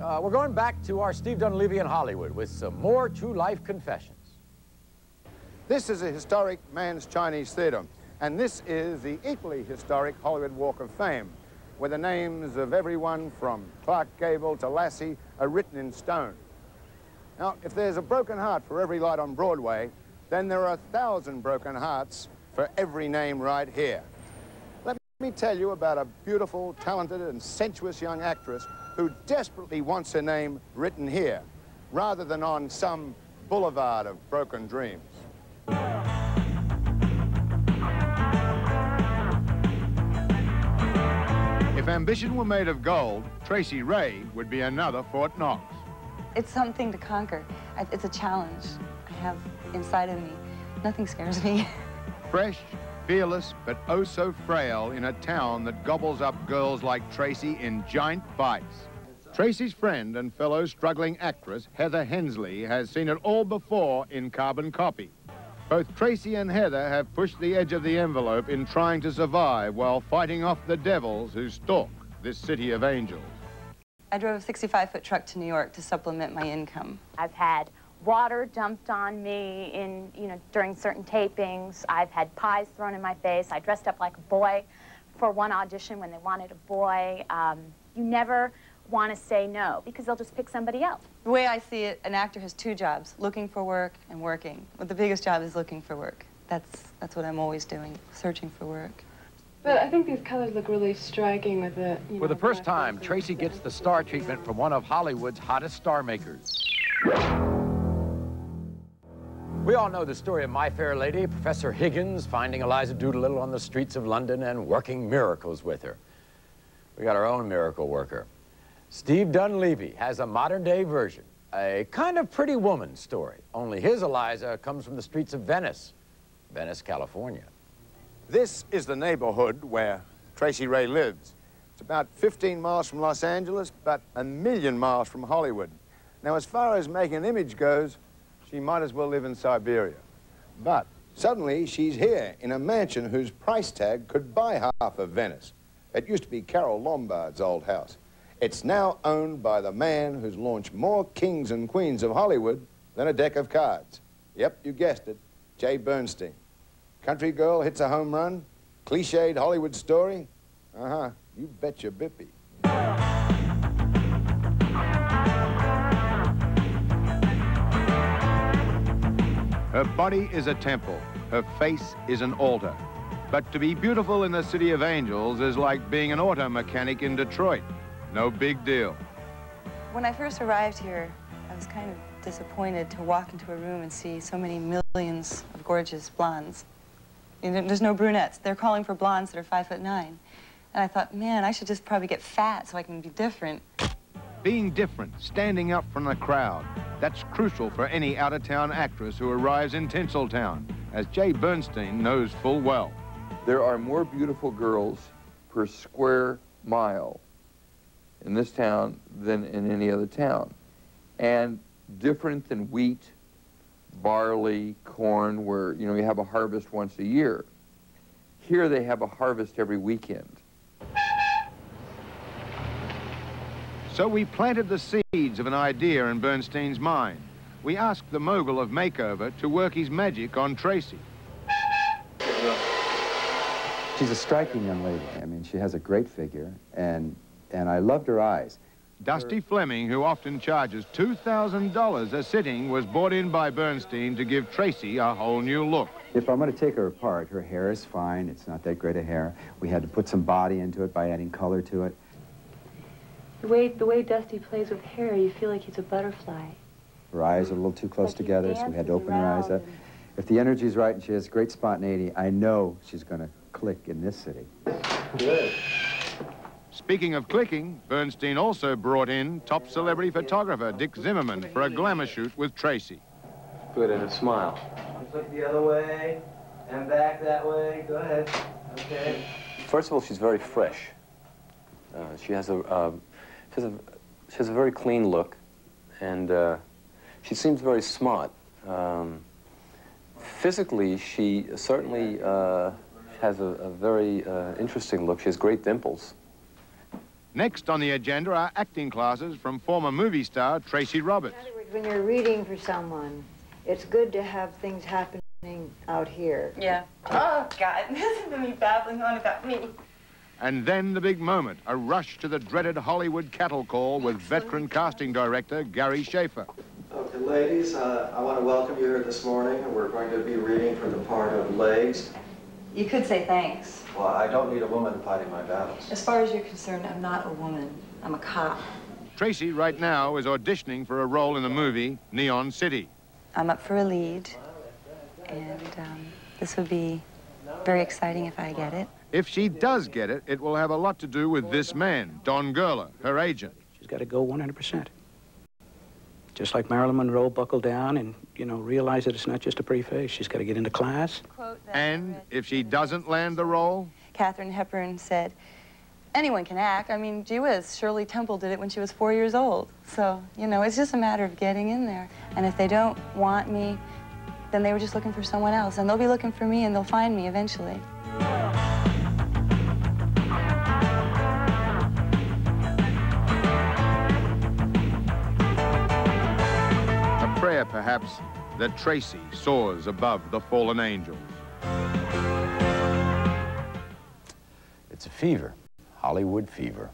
We're going back to our Steve Dunleavy in Hollywood with some more true-life confessions. This is a historic man's Chinese theater, and this is the equally historic Hollywood Walk of Fame, where the names of everyone from Clark Gable to Lassie are written in stone. Now, if there's a broken heart for every light on Broadway, then there are 1,000 broken hearts for every name right here. Let me tell you about a beautiful, talented, and sensuous young actress who desperately wants her name written here, rather than on some boulevard of broken dreams. If ambition were made of gold, Tracy Ray would be another Fort Knox. It's something to conquer. It's a challenge I have inside of me. Nothing scares me. Fresh, fearless, but oh so frail in a town that gobbles up girls like Tracy in giant bites. Tracy's friend and fellow struggling actress, Heather Hensley, has seen it all before in Carbon Copy. Both Tracy and Heather have pushed the edge of the envelope in trying to survive while fighting off the devils who stalk this city of angels. I drove a 65-foot truck to New York to supplement my income. I've had water dumped on me in, during certain tapings. I've had pies thrown in my face. I dressed up like a boy for one audition when they wanted a boy. You never want to say no because they'll just pick somebody else. The way I see it, an actor has two jobs, looking for work and working. But the biggest job is looking for work. That's what I'm always doing, searching for work. But I think these colors look really striking with the, for the first time, Tracy gets the star treatment from one of Hollywood's hottest star makers. We all know the story of My Fair Lady, Professor Higgins finding Eliza Doolittle on the streets of London and working miracles with her. We got our own miracle worker. Steve Dunleavy has a modern-day version, a kind of Pretty Woman story, only his Eliza comes from the streets of Venice, California. This is the neighborhood where Tracy Ray lives. It's about 15 miles from Los Angeles, but 1,000,000 miles from Hollywood. Now, as far as making an image goes, she might as well live in Siberia. But suddenly, she's here in a mansion whose price tag could buy half of Venice. It used to be Carol Lombard's old house. It's now owned by the man who's launched more kings and queens of Hollywood than a deck of cards. Yep, you guessed it, Jay Bernstein. Country girl hits a home run, cliched Hollywood story. Uh-huh, you bet your bippy. Her body is a temple, her face is an altar. But to be beautiful in the City of Angels is like being an auto mechanic in Detroit. No big deal. When I first arrived here, I was kind of disappointed to walk into a room and see so many millions of gorgeous blondes. There's no brunettes. They're calling for blondes that are 5'9". And I thought, man, I should just probably get fat so I can be different. Being different, standing up from the crowd, that's crucial for any out-of-town actress who arrives in Tinseltown, as Jay Bernstein knows full well. There are more beautiful girls per square mile in this town than in any other town. And different than wheat, barley, corn, where, you have a harvest once a year. Here they have a harvest every weekend. So we planted the seeds of an idea in Bernstein's mind. We asked the mogul of makeover to work his magic on Tracy. She's a striking young lady. I mean, she has a great figure, and I loved her eyes. Dusty Fleming, who often charges $2,000 a sitting, was brought in by Bernstein to give Tracy a whole new look. If I'm going to take her apart, her hair is fine. It's not that great a hair. We had to put some body into it by adding color to it. The way Dusty plays with hair, you feel like he's a butterfly. Her eyes are a little too close together, so we had to open her eyes up. If the energy's right and she has great spontaneity, I know she's going to click in this city. Good. Speaking of clicking, Bernstein also brought in top celebrity photographer Dick Zimmerman for a glamour shoot with Tracy. Good, and a smile. Just look the other way and back that way. Go ahead. Okay. First of all, she's very fresh. She has a very clean look, and she seems very smart. Physically, she certainly has a very interesting look. She has great dimples. Next on the agenda are acting classes from former movie star Tracy Roberts. In other words, when you're reading for someone, it's good to have things happening out here. Yeah. Oh, God, listen to me babbling on about me. And then the big moment, a rush to the dreaded Hollywood cattle call with veteran casting director Gary Schaefer. Okay, ladies, I want to welcome you here this morning. We're going to be reading for the part of Legs. You could say thanks. Well, I don't need a woman fighting my battles. As far as you're concerned, I'm not a woman. I'm a cop. Tracy, right now, is auditioning for a role in the movie Neon City. I'm up for a lead, and this would be very exciting if I get it. If she does get it, it will have a lot to do with this man, Don Gerla, her agent. She's got to go 100%. Just like Marilyn Monroe buckled down and, you know, realize that it's not just a pretty face. She's got to get into class. And if she doesn't land the role? Catherine Hepburn said, anyone can act. I mean, gee whiz, Shirley Temple did it when she was 4 years old. So, you know, it's just a matter of getting in there. And if they don't want me, then they were just looking for someone else. And they'll be looking for me and they'll find me eventually. Perhaps that Tracy soars above the fallen angels. It's a fever, Hollywood fever.